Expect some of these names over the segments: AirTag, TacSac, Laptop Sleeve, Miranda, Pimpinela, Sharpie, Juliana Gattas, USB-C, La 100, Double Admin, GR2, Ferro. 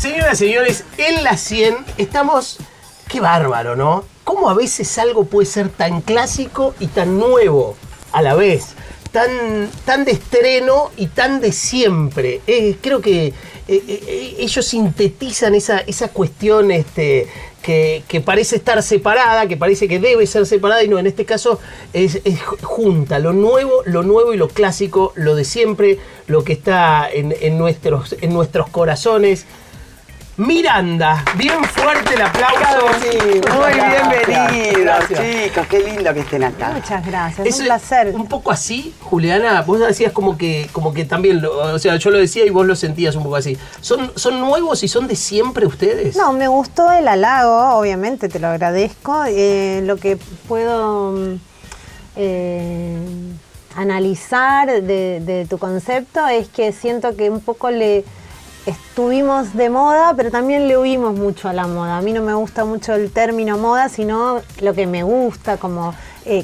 Señoras y señores, en La 100 estamos... ¡Qué bárbaro!, ¿no? ¿Cómo a veces algo puede ser tan clásico y tan nuevo a la vez? Tan de estreno y tan de siempre. Creo que ellos sintetizan esa cuestión que parece estar separada, que parece que debe ser separada, y no, en este caso es junta, lo nuevo y lo clásico, lo de siempre, lo que está en nuestros corazones. Miranda, bien fuerte el aplauso. Muy bienvenidos, chicos, qué lindo que estén acá. Muchas gracias, es un placer. Un poco así, Juliana, vos decías como que también, o sea, yo lo decía y vos lo sentías un poco así. ¿Son nuevos y son de siempre ustedes? No, me gustó el halago, obviamente, te lo agradezco. Lo que puedo analizar de tu concepto es que siento que un poco estuvimos de moda, pero también le huimos mucho a la moda. A mí no me gusta mucho el término moda, sino lo que me gusta, como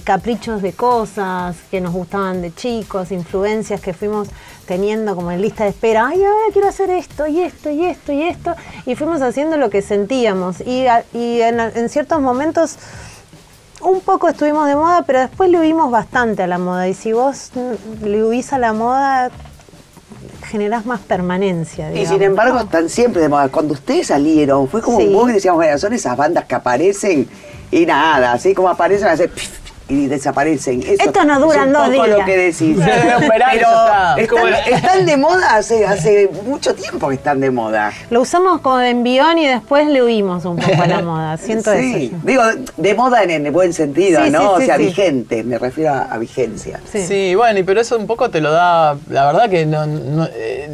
caprichos de cosas que nos gustaban de chicos, influencias que fuimos teniendo como en lista de espera. Ay, ahora quiero hacer esto, y esto, y esto, y esto. Y fuimos haciendo lo que sentíamos. Y en ciertos momentos un poco estuvimos de moda, pero después le huimos bastante a la moda. Y si vos le huís a la moda, generás más permanencia, digamos. Y sin embargo están siempre de moda. Cuando ustedes salieron, fue como un boom, y decíamos, bueno, son esas bandas que aparecen y nada, así como aparecen, hacen y desaparecen. Esto no duran 2 días. Lo que decís. Pero están de moda hace mucho tiempo que están de moda. Lo usamos como envión y después le huimos un poco a la moda. Siento sí. Eso. Digo, de moda en el buen sentido, sí, ¿no? Sí, o sea, sí, vigente, me refiero a vigencia. Sí. Sí, bueno, pero eso un poco te lo da. La verdad que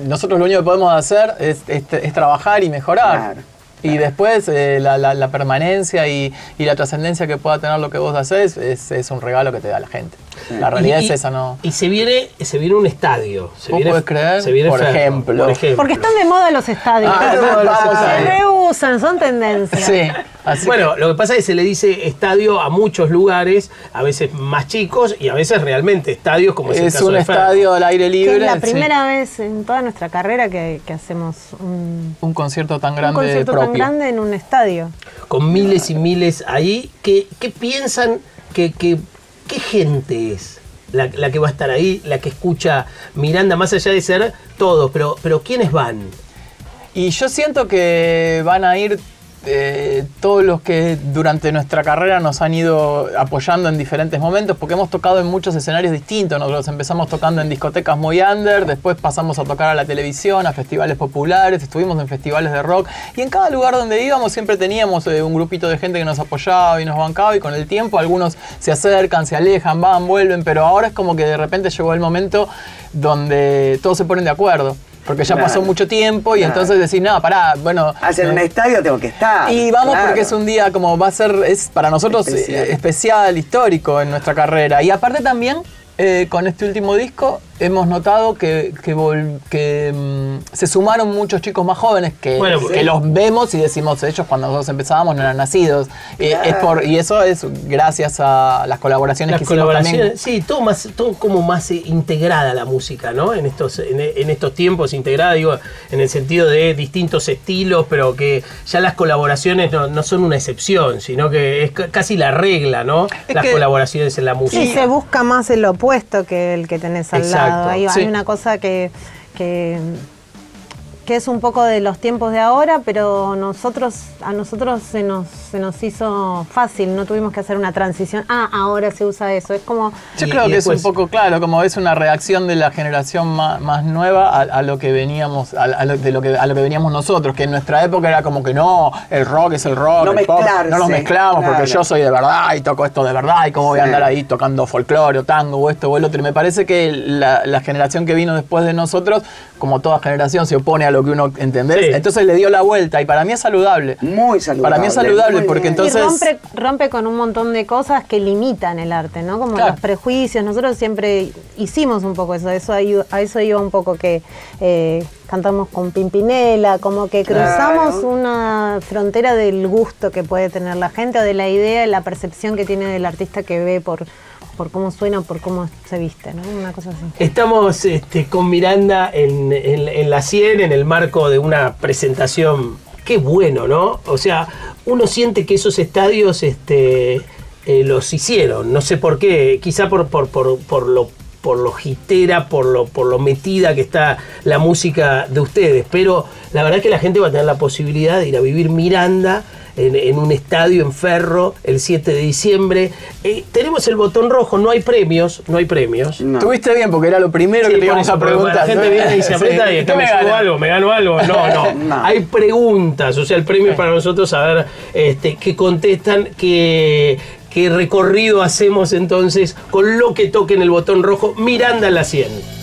nosotros lo único que podemos hacer es trabajar y mejorar. Claro. Y después la permanencia y la trascendencia que pueda tener lo que vos hacés es un regalo que te da la gente. La realidad es esa, ¿no? Y se viene un estadio. ¿Vos podés creer? Se viene por ejemplo. Porque están de moda los estadios. Se reusan, son tendencias. Sí. Así bueno, lo que pasa es que se le dice estadio a muchos lugares, a veces más chicos y a veces realmente estadios como es el caso de Ferro. Es un estadio al aire libre. Que es la primera vez en toda nuestra carrera que hacemos un concierto tan grande propio. Un concierto tan grande en un estadio. Con miles y miles ahí. ¿Qué piensan qué gente es la que va a estar ahí, la que escucha Miranda, más allá de ser todos? Pero ¿quiénes van? Y yo siento que van a ir... todos los que durante nuestra carrera nos han ido apoyando en diferentes momentos, porque hemos tocado en muchos escenarios distintos. Nosotros empezamos tocando en discotecas muy under, después pasamos a tocar a la televisión, a festivales populares, estuvimos en festivales de rock, y en cada lugar donde íbamos siempre teníamos un grupito de gente que nos apoyaba y nos bancaba, y con el tiempo algunos se acercan, se alejan, van, vuelven, pero ahora es como que de repente llegó el momento donde todos se ponen de acuerdo. Porque ya pasó mucho tiempo y entonces decís, no, pará, bueno... Hacer un estadio tengo que estar. Y vamos porque es un día como va a ser, es para nosotros especial, histórico en nuestra carrera. Y aparte también, con este último disco, hemos notado que se sumaron muchos chicos más jóvenes que los vemos y decimos, ellos cuando nosotros empezábamos no eran nacidos. Claro. Y eso es gracias a las colaboraciones que hicimos también. Sí, todo como más integrada la música, ¿no? En estos tiempos, integrada, digo, en el sentido de distintos estilos, pero que ya las colaboraciones no son una excepción, sino que es casi la regla, ¿no? Las colaboraciones en la música. Sí, se busca más el opuesto que el que tenés al lado. Hay una cosa que es un poco de los tiempos de ahora, pero a nosotros se nos hizo fácil, no tuvimos que hacer una transición. Ahora se usa eso. Es como... Yo creo que después, es un poco claro, como es una reacción de la generación más nueva a lo que veníamos, a lo que veníamos nosotros, que en nuestra época era como que no, el rock es el rock, no el pop, no nos mezclamos, claro, porque yo soy de verdad y toco esto de verdad, y cómo voy a andar ahí tocando folclore o tango o esto o el otro. Y me parece que la generación que vino después de nosotros, como toda generación, se opone a lo que uno entendés, entonces le dio la vuelta, y para mí es saludable. Muy saludable. Para mí es saludable porque entonces... Y rompe con un montón de cosas que limitan el arte, ¿no? Como los prejuicios. Nosotros siempre hicimos un poco eso a eso iba un poco que... cantamos con Pimpinela, como que cruzamos una frontera del gusto que puede tener la gente, o de la idea, de la percepción que tiene del artista que ve por por cómo suena, por cómo se viste, ¿no? Una cosa así. Estamos con Miranda en La 100, en el marco de una presentación. Qué bueno, ¿no? O sea, uno siente que esos estadios los hicieron, no sé por qué, quizá por lo jitera, por lo metida que está la música de ustedes, pero la verdad es que la gente va a tener la posibilidad de ir a vivir Miranda en un estadio en Ferro el 7 de diciembre. Tenemos el botón rojo, no hay premios, no hay premios. No. Tuviste bien porque era lo primero que te íbamos a preguntar. La gente viene y se aprieta y está, me gano algo. No. Hay preguntas, o sea, el premio es para nosotros a ver qué contestan, qué recorrido hacemos entonces con lo que toque en el botón rojo Miranda en La 100.